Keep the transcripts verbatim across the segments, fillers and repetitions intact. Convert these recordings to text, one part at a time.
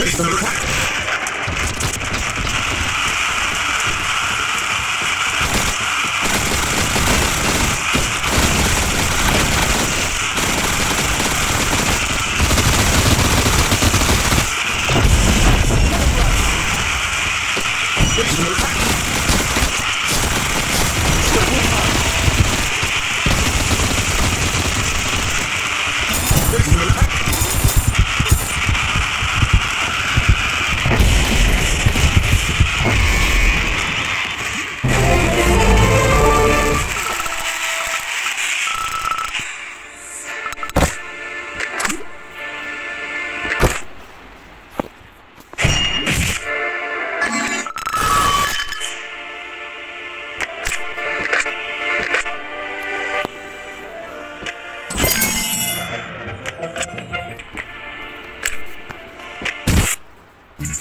First on the clock.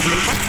Thank you.